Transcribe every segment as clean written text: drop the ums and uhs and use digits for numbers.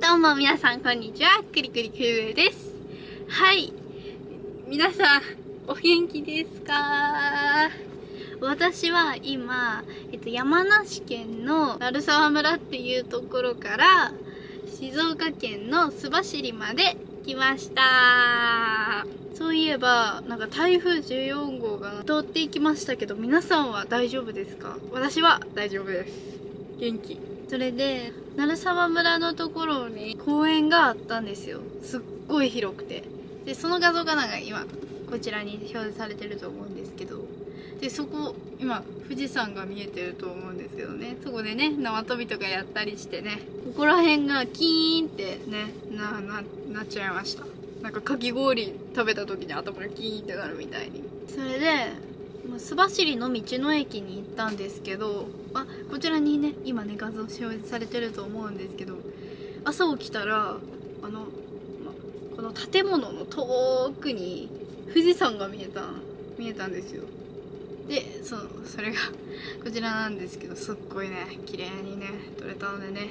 どうも皆さんこんにちは、くりくりくるです。はい、皆さんお元気ですか？私は今、山梨県の鳴沢村っていうところから静岡県の須走まで来ました。そういえばなんか台風14号が通っていきましたけど、皆さんは大丈夫ですか？私は大丈夫です。元気。それで鳴沢村のところに公園があったんですよ。すっごい広くて、でその画像がなんか今こちらに表示されてると思うんですけど、でそこ今富士山が見えてると思うんですけどね、そこでね縄跳びとかやったりしてね、ここら辺がキーンってね なっちゃいました。なんかかき氷食べた時に頭がキーンってなるみたいに。それで須走の道の駅に行ったんですけど、あ、こちらにね今ね画像表示されてると思うんですけど、朝起きたらこの建物の遠くに富士山が見えたんですよ。でそれがこちらなんですけど、すっごいね綺麗にね撮れたのでね、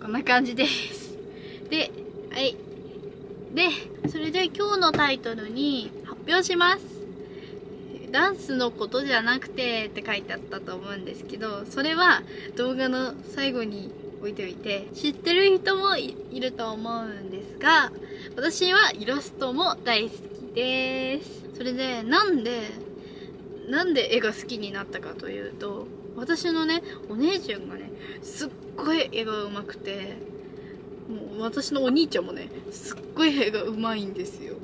こんな感じです。ではいで、それで今日のタイトルに発表します。ダンスのことじゃなくてって書いてあったと思うんですけど、それは動画の最後に置いておいて、知ってる人も いると思うんですが、私はイラストも大好きです。それでなんで絵が好きになったかというと、私のねお姉ちゃんがねすっごい絵がうまくて、もう私のお兄ちゃんもねすっごい絵がうまいんですよ。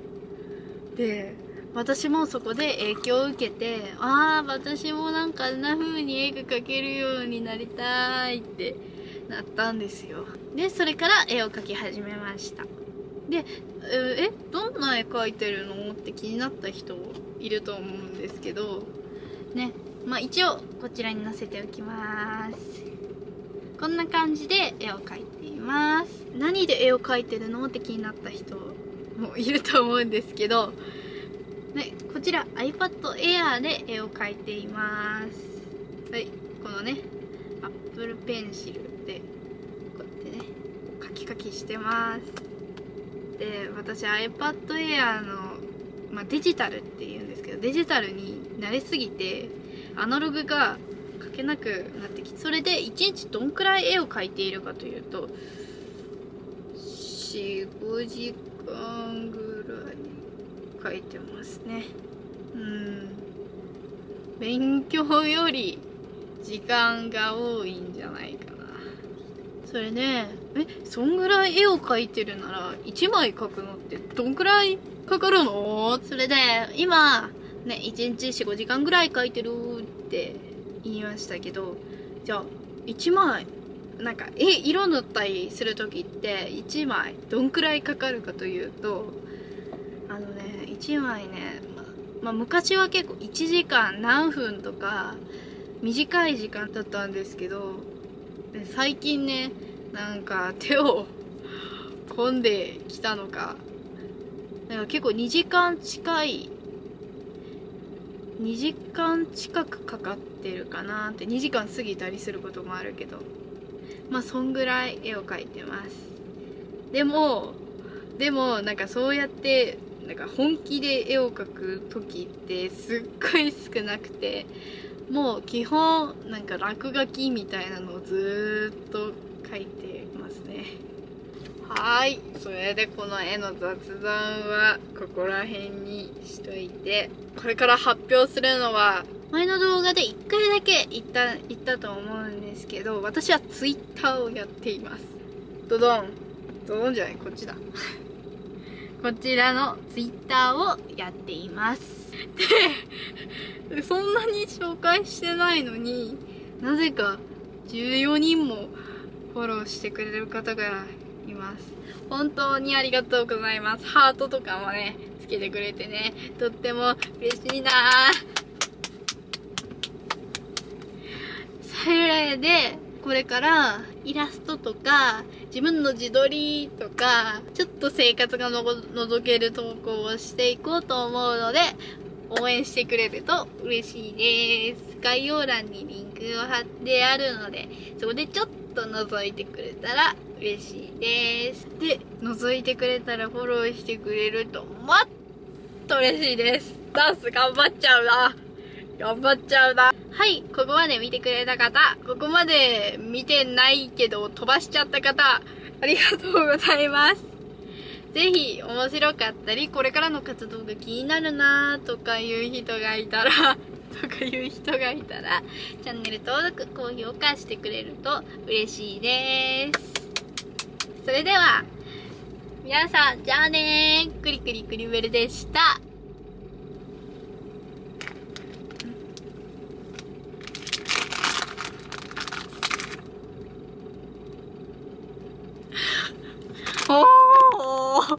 で私もそこで影響を受けて、ああ私もなんかあんな風に絵が描けるようになりたいってなったんですよ。でそれから絵を描き始めました。でどんな絵描いてるのって気になった人いると思うんですけどね、まあ一応こちらに載せておきます。こんな感じで絵を描いています。何で絵を描いてるのって気になった人もいると思うんですけど、ね、こちら iPad Air で絵を描いています。はい、このね Apple Pencil でこうやってねカキカキしてます。で私 iPad Air の、デジタルっていうんですけど、デジタルに慣れすぎてアナログが描けなくなってきて、それで1日どんくらい絵を描いているかというと 4,5 時間ぐらい描いてますね。勉強より時間が多いんじゃないかな。それね、そんぐらい絵を描いてるなら1枚描くのってどんくらいかかるの？それで今ね1日 4,5 時間ぐらい描いてるって言いましたけど、じゃあ1枚なんか色塗ったりする時って1枚どんくらいかかるかというと、1枚ね、昔は結構1時間何分とか短い時間だったんですけど、最近ねなんか手を込んできたのか、なんか結構2時間近くかかってるかなって、2時間過ぎたりすることもあるけど、そんぐらい絵を描いてます。でもなんかそうやってなんか本気で絵を描く時ってすっごい少なくて、もう基本なんか落書きみたいなのをずーっと描いてますね。はーい、それでこの絵の雑談はここら辺にしといて、これから発表するのは前の動画で1回だけ言ったと思うんですけど、私は Twitter をやっています。ドドンドドンじゃない、こっちだ。こちらのツイッターをやっています。で、そんなに紹介してないのに、なぜか14人もフォローしてくれる方がいます。本当にありがとうございます。ハートとかもね、つけてくれてね、とっても嬉しいな。それで、これからイラストとか自分の自撮りとか、ちょっと生活がのぞける投稿をしていこうと思うので、応援してくれると嬉しいです。概要欄にリンクを貼ってあるので、そこでちょっと覗いてくれたら嬉しいです。で、覗いてくれたらフォローしてくれるともっと嬉しいです。ダンス頑張っちゃうな。頑張っちゃうな。はい、ここまで見てくれた方、ここまで見てないけど飛ばしちゃった方、ありがとうございます。ぜひ面白かったり、これからの活動が気になるなとかいう人がいたらチャンネル登録、高評価してくれると嬉しいです。それでは皆さん、じゃあねー。クリクリクリベルでした。